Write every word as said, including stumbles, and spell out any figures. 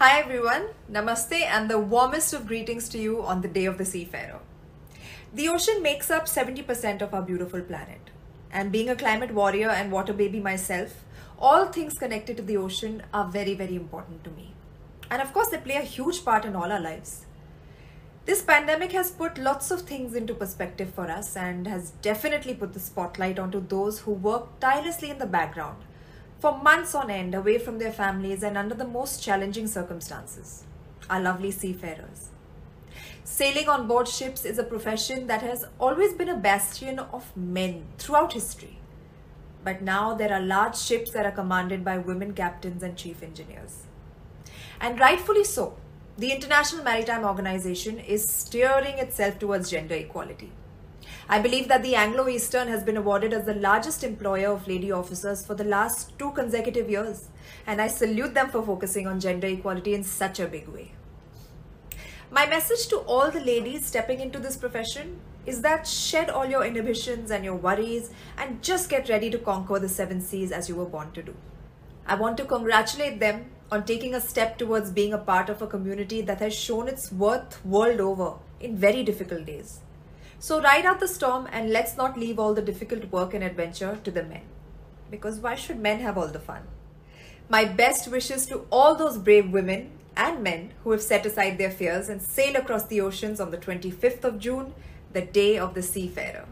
Hi everyone, Namaste and the warmest of greetings to you on the Day of the Seafarer. The ocean makes up seventy percent of our beautiful planet. And being a climate warrior and water baby myself, all things connected to the ocean are very, very important to me. And of course, they play a huge part in all our lives. This pandemic has put lots of things into perspective for us and has definitely put the spotlight onto those who work tirelessly in the background, for months on end, away from their families and under the most challenging circumstances, our lovely seafarers. Sailing on board ships is a profession that has always been a bastion of men throughout history. But now there are large ships that are commanded by women captains and chief engineers. And rightfully so, the International Maritime Organization is steering itself towards gender equality. I believe that the Anglo-Eastern has been awarded as the largest employer of lady officers for the last two consecutive years, and I salute them for focusing on gender equality in such a big way. My message to all the ladies stepping into this profession is that shed all your inhibitions and your worries and just get ready to conquer the seven seas as you were born to do. I want to congratulate them on taking a step towards being a part of a community that has shown its worth world over in very difficult days. So ride out the storm and let's not leave all the difficult work and adventure to the men. Because why should men have all the fun? My best wishes to all those brave women and men who have set aside their fears and sail across the oceans on the twenty-fifth of June, the Day of the Seafarer.